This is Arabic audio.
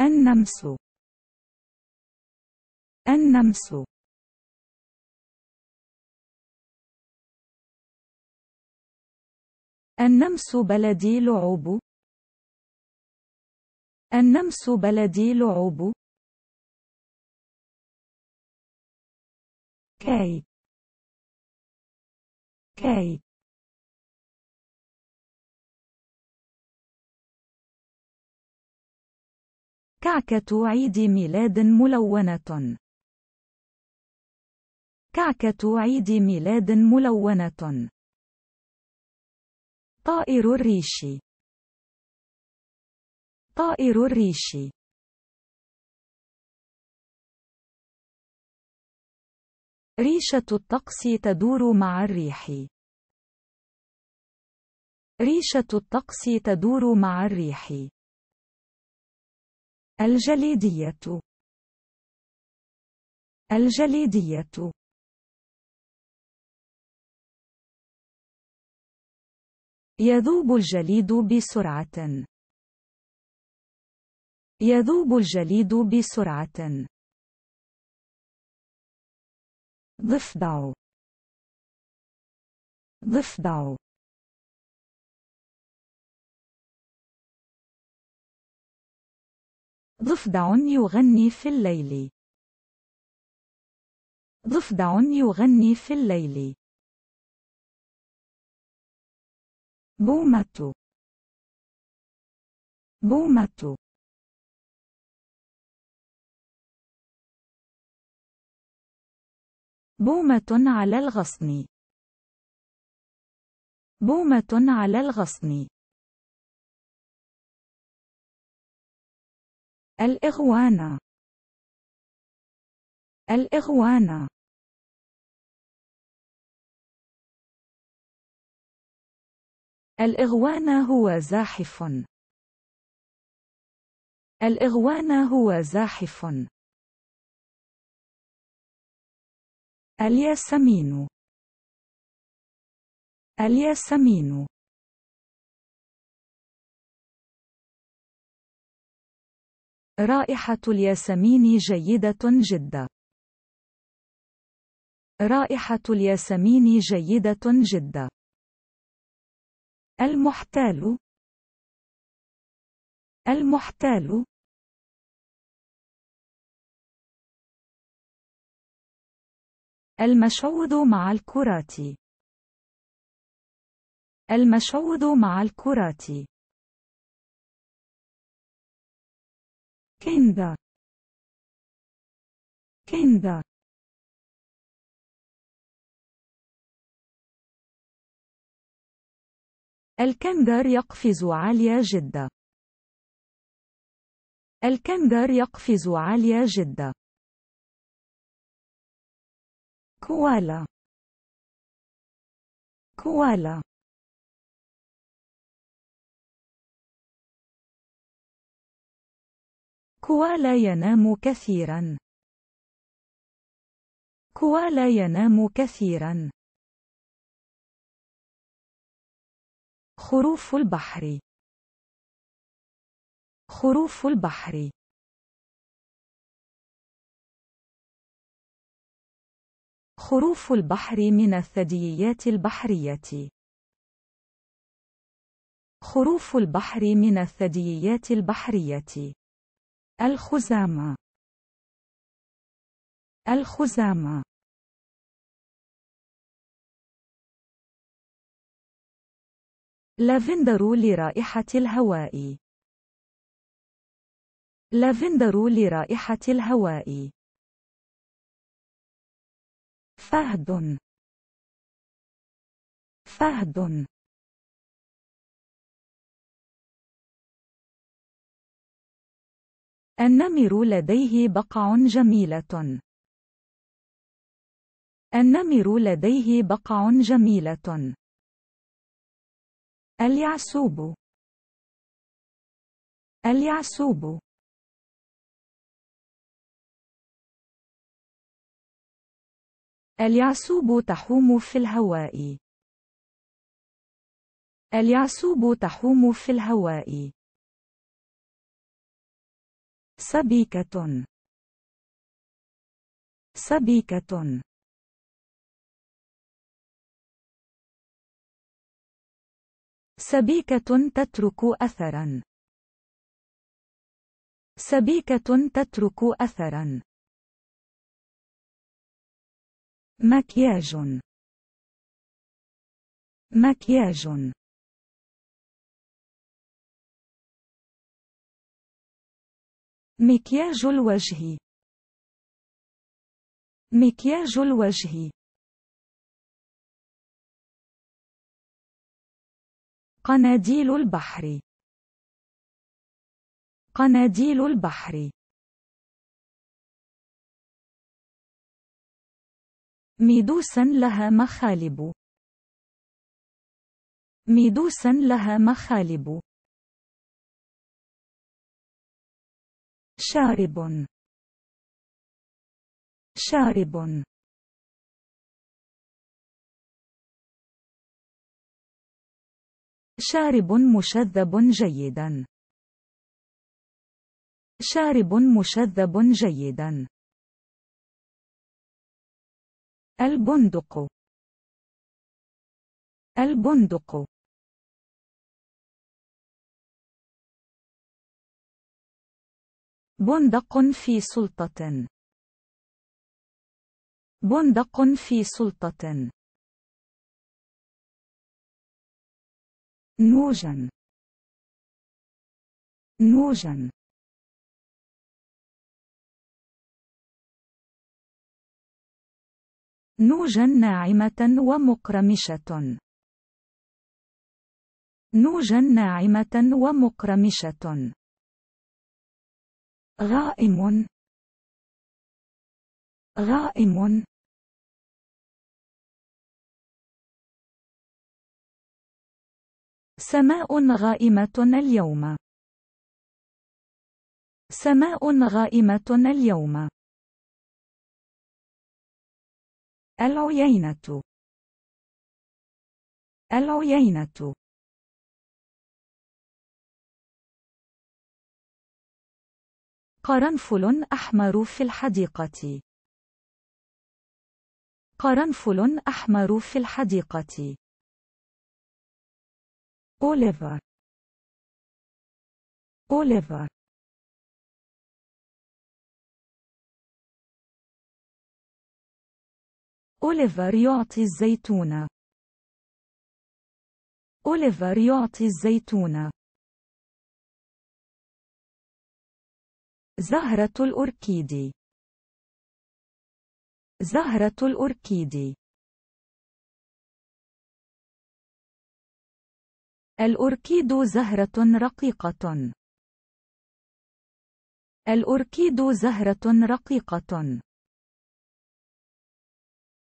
النمس النمس النمس بلدي لعب النمس بلدي لعب كي كي كعكة عيد ميلاد ملونة كعكة عيد ميلاد ملونة طائر الريش طائر الريش ريشة الطقس تدور مع الريح ريشة الطقس تدور مع الريح الجليدية الجليدية يذوب الجليد بسرعة يذوب الجليد بسرعة ضفدع ضفدع ضفدع يغني في الليل ضفدع يغني في الليل بومة بومة بومة على الغصن بومة على الغصن الإغوانة الإغوانة الإغوانة هو زاحف الإغوانة هو زاحف الياسمين الياسمين رائحة الياسمين جيدة جدا رائحة الياسمين جيدة جدا المحتال المحتال المشعوذ مع الكرات المشعوذ مع الكرات كندا كندا الكندر يقفز عالية جدا الكندر يقفز عالية جدا كوالا كوالا كوالا ينام كثيرا كوالا ينام كثيرا خروف البحر خروف البحر خروف البحر من الثدييات البحرية خروف البحر من الثدييات البحرية الخزامة الخزامة لافندر لرائحة الهواء لافندر لرائحة الهواء فهد فهد النمر لديه بقع جميلة النمر لديه بقع جميلة اليعسوب اليعسوب اليعسوب تحوم في الهواء اليعسوب تحوم في الهواء سبيكة سبيكة سبيكة تترك أثرا سبيكة تترك أثرا مكياج مكياج مكياج الوجه مكياج الوجه قناديل البحر قناديل البحر ميدوسا لها مخالب ميدوسا لها مخالب شارب شارب شارب مشذب جيدا شارب مشذب جيدا البندق البندق بندق في سلطة بندق في سلطة نوجا نوجا نوجا ناعمة ومقرمشة نوجا ناعمة ومقرمشة غائم غائم سماء غائمة اليوم سماء غائمة اليوم العيينة العيينة قرنفل أحمر في الحديقة قرنفل أحمر في الحديقة أوليفر أوليفر أوليفر يعطي الزيتون أوليفر يعطي الزيتون زهرة الأوركيد زهرة الأوركيد الأوركيد زهرة رقيقة الأوركيد زهرة رقيقة